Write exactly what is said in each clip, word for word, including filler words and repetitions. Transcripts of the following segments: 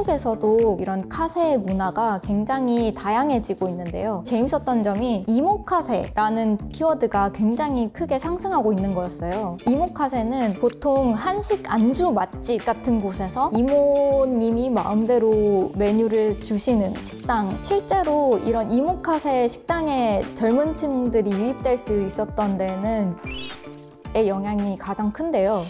한국에서도 이런 카세 문화가 굉장히 다양해지고 있는데요. 재밌었던 점이 이모카세라는 키워드가 굉장히 크게 상승하고 있는 거였어요. 이모카세는 보통 한식 안주 맛집 같은 곳에서 이모님이 마음대로 메뉴를 주시는 식당, 실제로 이런 이모카세 식당에 젊은 층들이 유입될 수 있었던 데는 의 영향이 가장 큰데요.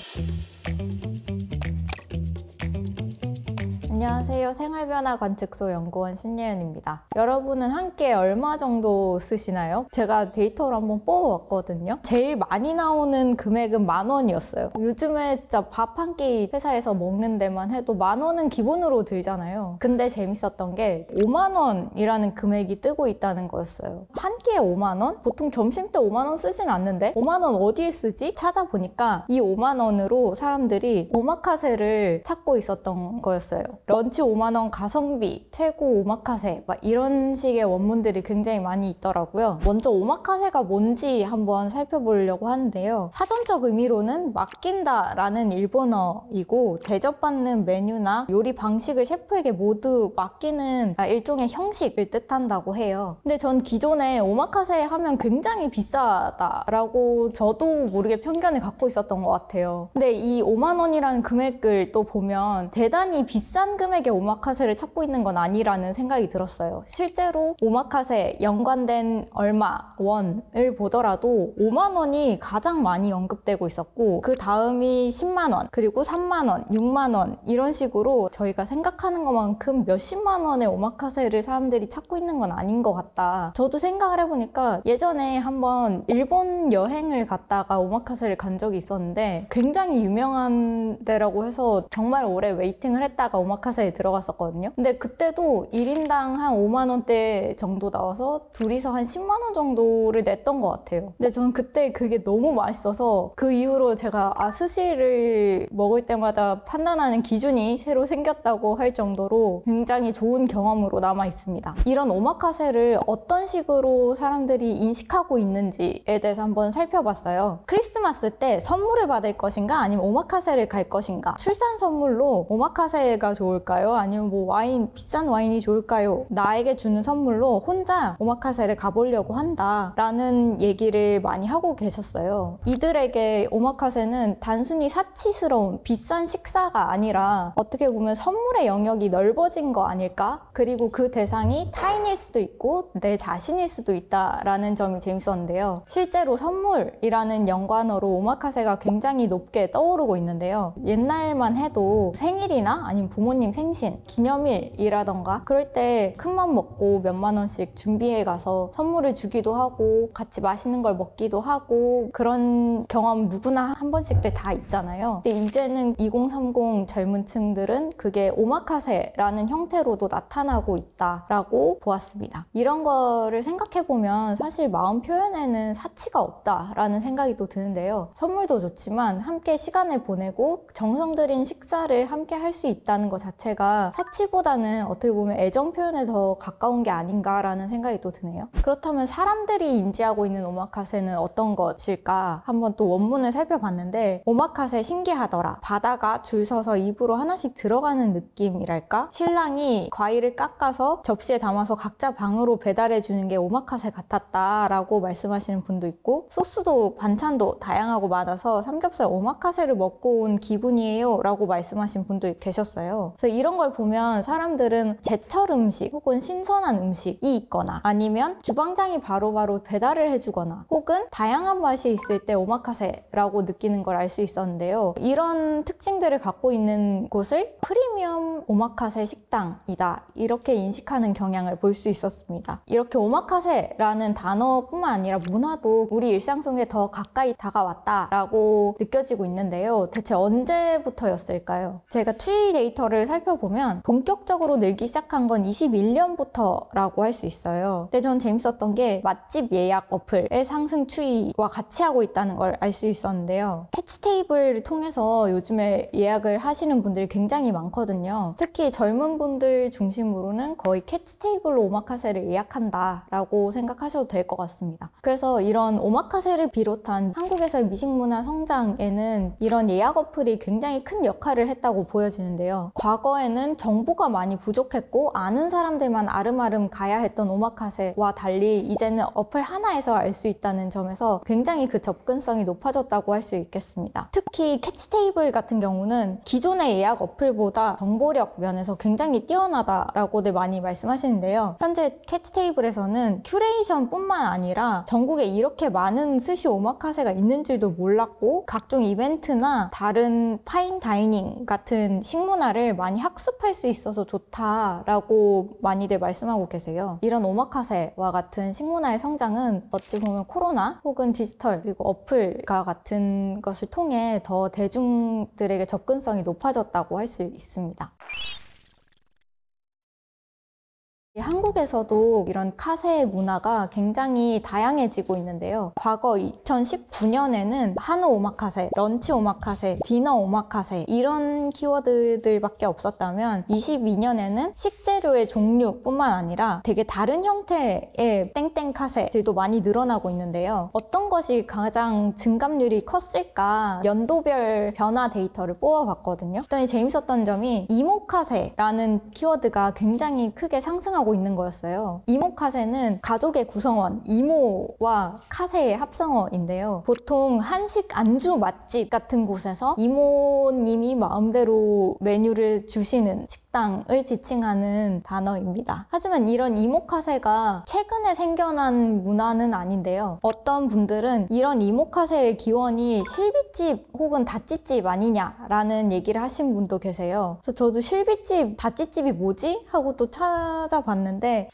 안녕하세요. 생활변화관측소 연구원 신예은입니다. 여러분은 한 끼에 얼마 정도 쓰시나요? 제가 데이터를 한번 뽑아봤거든요. 제일 많이 나오는 금액은 만 원이었어요. 요즘에 진짜 밥 한 끼 회사에서 먹는 데만 해도 만 원은 기본으로 들잖아요. 근데 재밌었던 게 오만 원이라는 금액이 뜨고 있다는 거였어요. 한 끼에 오만 원? 보통 점심 때 오만 원 쓰진 않는데 오만 원 어디에 쓰지? 찾아보니까 이 오만 원으로 사람들이 오마카세를 찾고 있었던 거였어요. 런치 오만 원 가성비, 최고 오마카세 막 이런 식의 원문들이 굉장히 많이 있더라고요. 먼저 오마카세가 뭔지 한번 살펴보려고 하는데요. 사전적 의미로는 맡긴다 라는 일본어이고, 대접받는 메뉴나 요리 방식을 셰프에게 모두 맡기는 일종의 형식을 뜻한다고 해요. 근데 전 기존에 오마카세 하면 굉장히 비싸다라고 저도 모르게 편견을 갖고 있었던 것 같아요. 근데 이 오만 원이라는 금액을 또 보면 대단히 비싼 금액의 오마카세를 찾고 있는 건 아니라는 생각이 들었어요. 실제로 오마카세 연관된 얼마, 원을 보더라도 오만 원이 가장 많이 언급되고 있었고, 그 다음이 십만 원, 그리고 삼만 원, 육만 원 이런 식으로 저희가 생각하는 것만큼 몇십만 원의 오마카세를 사람들이 찾고 있는 건 아닌 것 같다. 저도 생각을 해보니까 예전에 한번 일본 여행을 갔다가 오마카세를 간 적이 있었는데, 굉장히 유명한 데라고 해서 정말 오래 웨이팅을 했다가 오마카세에 들어갔었거든요. 근데 그때도 일 인당 한 오만 원대 정도 나와서 둘이서 한 십만 원 정도를 냈던 것 같아요. 근데 저는 그때 그게 너무 맛있어서 그 이후로 제가 아, 스시를 먹을 때마다 판단하는 기준이 새로 생겼다고 할 정도로 굉장히 좋은 경험으로 남아 있습니다. 이런 오마카세를 어떤 식으로 사람들이 인식하고 있는지에 대해서 한번 살펴봤어요. 크리스마스 때 선물을 받을 것인가, 아니면 오마카세를 갈 것인가, 출산 선물로 오마카세 가 좋을까요? 아니면 뭐 와인, 비싼 와인이 좋을까요? 나에게 주는 선물로 혼자 오마카세를 가보려고 한다 라는 얘기를 많이 하고 계셨어요. 이들에게 오마카세는 단순히 사치스러운 비싼 식사가 아니라 어떻게 보면 선물의 영역이 넓어진 거 아닐까? 그리고 그 대상이 타인일 수도 있고 내 자신일 수도 있다라는 점이 재밌었는데요. 실제로 선물이라는 연관어로 오마카세가 굉장히 높게 떠오르고 있는데요. 옛날만 해도 생일이나 아니면 부모님 생신, 기념일이라던가 그럴 때 큰맘 먹고 몇만 원씩 준비해 가서 선물을 주기도 하고 같이 맛있는 걸 먹기도 하고, 그런 경험 누구나 한 번씩 다 있잖아요. 근데 이제는 이공삼공 젊은 층들은 그게 오마카세라는 형태로도 나타나고 있다라고 보았습니다. 이런 거를 생각해보면 사실 마음 표현에는 사치가 없다라는 생각이 또 드는데요. 선물도 좋지만 함께 시간을 보내고 정성 들인 식사를 함께 할 수 있다 있다는 것 자체가 사치보다는 어떻게 보면 애정 표현에 더 가까운 게 아닌가라는 생각이 또 드네요. 그렇다면 사람들이 인지하고 있는 오마카세는 어떤 것일까? 한번 또 원문을 살펴봤는데, 오마카세 신기하더라. 바다가 줄 서서 입으로 하나씩 들어가는 느낌이랄까? 신랑이 과일을 깎아서 접시에 담아서 각자 방으로 배달해 주는 게 오마카세 같았다라고 말씀하시는 분도 있고, 소스도 반찬도 다양하고 많아서 삼겹살 오마카세를 먹고 온 기분이에요 라고 말씀하신 분도 계셨어요. 그래서 이런 걸 보면 사람들은 제철 음식 혹은 신선한 음식이 있거나, 아니면 주방장이 바로바로 배달을 해주거나, 혹은 다양한 맛이 있을 때 오마카세라고 느끼는 걸 알 수 있었는데요. 이런 특징들을 갖고 있는 곳을 프리미엄 오마카세 식당이다 이렇게 인식하는 경향을 볼 수 있었습니다. 이렇게 오마카세라는 단어뿐만 아니라 문화도 우리 일상 속에 더 가까이 다가왔다라고 느껴지고 있는데요. 대체 언제부터였을까요? 제가 추이 데이터를 살펴보면 본격적으로 늘기 시작한 건 이십일 년부터라고 할 수 있어요. 근데 전 재밌었던 게 맛집 예약 어플의 상승 추이와 같이 하고 있다는 걸 알 수 있었는데요. 캐치테이블을 통해서 요즘에 예약을 하시는 분들이 굉장히 많거든요. 특히 젊은 분들 중심으로는 거의 캐치테이블로 오마카세를 예약한다라고 생각하셔도 될 것 같습니다. 그래서 이런 오마카세를 비롯한 한국에서의 미식문화 성장에는 이런 예약 어플이 굉장히 큰 역할을 했다고 보여집니다. 는데요. 과거 과거에는 정보가 많이 부족했고 아는 사람들만 아름아름 가야 했던 오마카세와 달리 이제는 어플 하나에서 알 수 있다는 점에서 굉장히 그 접근성이 높아졌다고 할 수 있겠습니다. 특히 캐치테이블 같은 경우는 기존의 예약 어플보다 정보력 면에서 굉장히 뛰어나다라고들 많이 말씀하시는데요. 현재 캐치테이블에서는 큐레이션뿐만 아니라 전국에 이렇게 많은 스시 오마카세가 있는 줄도 몰랐고 각종 이벤트나 다른 파인다이닝 같은 식문화를 많이 학습할 수 있어서 좋다라고 많이들 말씀하고 계세요. 이런 오마카세와 같은 식문화의 성장은 어찌 보면 코로나 혹은 디지털 그리고 어플과 같은 것을 통해 더 대중들에게 접근성이 높아졌다고 할 수 있습니다. 한국에서도 이런 카세 문화가 굉장히 다양해지고 있는데요. 과거 이천십구 년에는 한우 오마카세, 런치 오마카세, 디너 오마카세 이런 키워드들밖에 없었다면 이십이 년에는 식재료의 종류뿐만 아니라 되게 다른 형태의 땡땡 카세들도 많이 늘어나고 있는데요. 어떤 것이 가장 증감률이 컸을까 연도별 변화 데이터를 뽑아봤거든요. 그랬더니 재밌었던 점이 이모카세라는 키워드가 굉장히 크게 상승하고 있는 거였어요. 이모카세는 가족의 구성원 이모와 카세의 합성어인데요. 보통 한식 안주 맛집 같은 곳에서 이모님이 마음대로 메뉴를 주시는 식당을 지칭하는 단어입니다. 하지만 이런 이모카세가 최근에 생겨난 문화는 아닌데요. 어떤 분들은 이런 이모카세의 기원이 실비집 혹은 다찌집 아니냐라는 얘기를 하신 분도 계세요. 그래서 저도 실비집, 다찌집이 뭐지? 하고 또 찾아봤는데 봤는데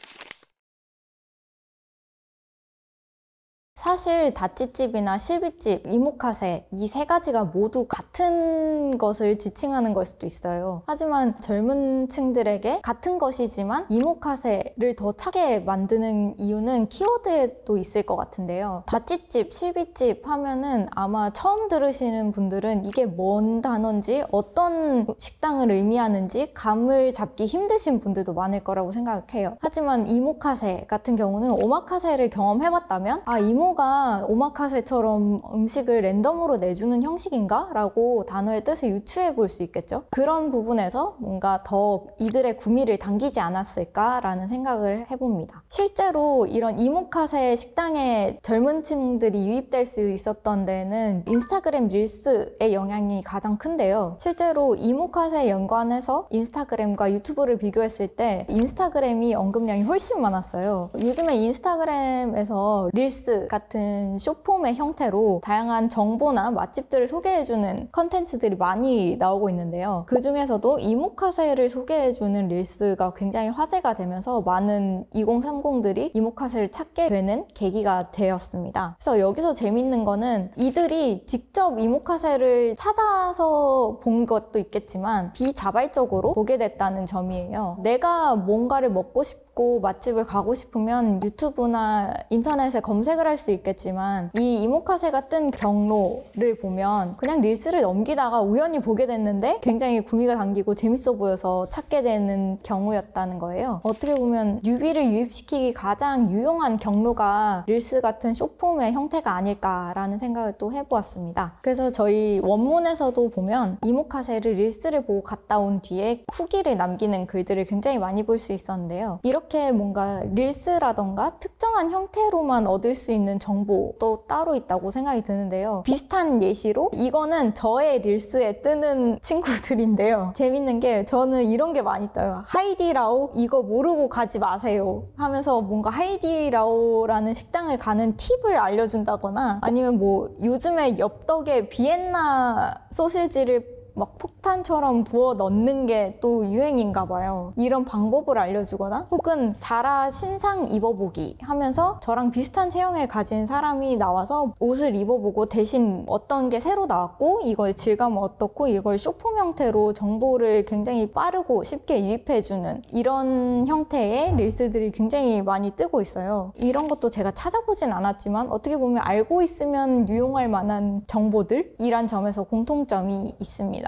사실 다찌집이나 실비집, 이모카세 이 세 가지가 모두 같은 것을 지칭하는 걸 수도 있어요. 하지만 젊은 층들에게 같은 것이지만 이모카세를 더 차게 만드는 이유는 키워드에도 있을 것 같은데요. 다찌집, 실비집 하면은 아마 처음 들으시는 분들은 이게 뭔 단어인지 어떤 식당을 의미하는지 감을 잡기 힘드신 분들도 많을 거라고 생각해요. 하지만 이모카세 같은 경우는 오마카세를 경험해봤다면 아 이모 이모가 오마카세처럼 음식을 랜덤으로 내주는 형식인가? 라고 단어의 뜻을 유추해 볼 수 있겠죠. 그런 부분에서 뭔가 더 이들의 구미를 당기지 않았을까라는 생각을 해봅니다. 실제로 이런 이모카세 식당에 젊은 층들이 유입될 수 있었던 데는 인스타그램 릴스의 영향이 가장 큰데요. 실제로 이모카세 연관해서 인스타그램과 유튜브를 비교했을 때 인스타그램이 언급량이 훨씬 많았어요. 요즘에 인스타그램에서 릴스 같은 숏폼의 형태로 다양한 정보나 맛집들을 소개해주는 컨텐츠들이 많이 나오고 있는데요. 그 중에서도 이모카세를 소개해주는 릴스가 굉장히 화제가 되면서 많은 이공삼공들이 이모카세를 찾게 되는 계기가 되었습니다. 그래서 여기서 재밌는 거는 이들이 직접 이모카세를 찾아서 본 것도 있겠지만 비자발적으로 보게 됐다는 점이에요. 내가 뭔가를 먹고 싶 맛집을 가고 싶으면 유튜브나 인터넷에 검색을 할 수 있겠지만 이 이모카세가 뜬 경로를 보면 그냥 릴스를 넘기다가 우연히 보게 됐는데 굉장히 구미가 당기고 재밌어 보여서 찾게 되는 경우였다는 거예요. 어떻게 보면 뉴비를 유입시키기 가장 유용한 경로가 릴스 같은 숏폼의 형태가 아닐까라는 생각을 또 해보았습니다. 그래서 저희 원문에서도 보면 이모카세를 릴스를 보고 갔다 온 뒤에 후기를 남기는 글들을 굉장히 많이 볼 수 있었는데요. 이렇게 이렇게 뭔가 릴스라던가 특정한 형태로만 얻을 수 있는 정보도 따로 있다고 생각이 드는데요. 비슷한 예시로 이거는 저의 릴스에 뜨는 친구들인데요. 재밌는 게 저는 이런 게 많이 떠요. 하이디라오 이거 모르고 가지 마세요 하면서 뭔가 하이디라오라는 식당을 가는 팁을 알려준다거나 아니면 뭐 요즘에 엽떡에 비엔나 소시지를 막 폭탄처럼 부어 넣는 게 또 유행인가 봐요. 이런 방법을 알려주거나 혹은 자라 신상 입어보기 하면서 저랑 비슷한 체형을 가진 사람이 나와서 옷을 입어보고 대신 어떤 게 새로 나왔고 이거의 질감은 어떻고 이걸 숏폼 형태로 정보를 굉장히 빠르고 쉽게 유입해주는 이런 형태의 릴스들이 굉장히 많이 뜨고 있어요. 이런 것도 제가 찾아보진 않았지만 어떻게 보면 알고 있으면 유용할 만한 정보들 이란 점에서 공통점이 있습니다.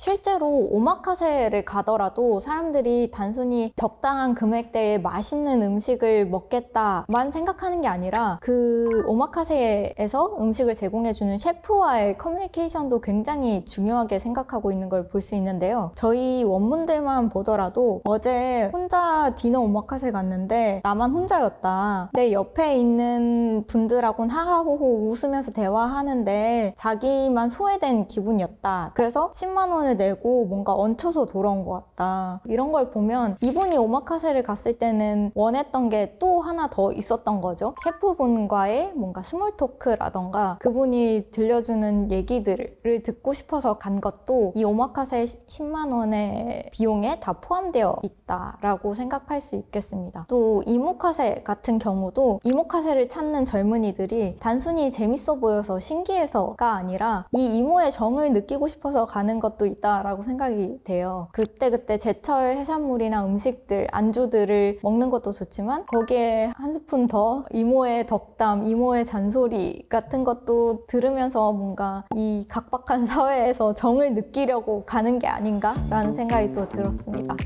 실제로 오마카세를 가더라도 사람들이 단순히 적당한 금액대에 맛있는 음식을 먹겠다만 생각하는 게 아니라 그 오마카세에서 음식을 제공해주는 셰프와의 커뮤니케이션도 굉장히 중요하게 생각하고 있는 걸 볼 수 있는데요. 저희 원문들만 보더라도 어제 혼자 디너 오마카세 갔는데 나만 혼자였다. 내 옆에 있는 분들하고는 하하호호 웃으면서 대화하는데 자기만 소외된 기분이었다. 그래서 십만 원을 내고 뭔가 얹혀서 돌아온 것 같다. 이런 걸 보면 이분이 오마카세를 갔을 때는 원했던 게 또 하나 더 있었던 거죠. 셰프분과의 뭔가 스몰 토크라던가 그분이 들려주는 얘기들을 듣고 싶어서 간 것도 이 오마카세 십만 원의 비용에 다 포함되어 있다라고 생각할 수 있겠습니다. 또 이모카세 같은 경우도 이모카세를 찾는 젊은이들이 단순히 재밌어 보여서 신기해서가 아니라 이 이모의 정을 느끼고 싶어서 가는 것도 있다라고 생각이 돼요. 그때그때 제철 해산물이나 음식들, 안주들을 먹는 것도 좋지만 거기에 한 스푼 더 이모의 덕담, 이모의 잔소리 같은 것도 들으면서 뭔가 이 각박한 사회에서 정을 느끼려고 가는 게 아닌가라는 생각이 또 들었습니다.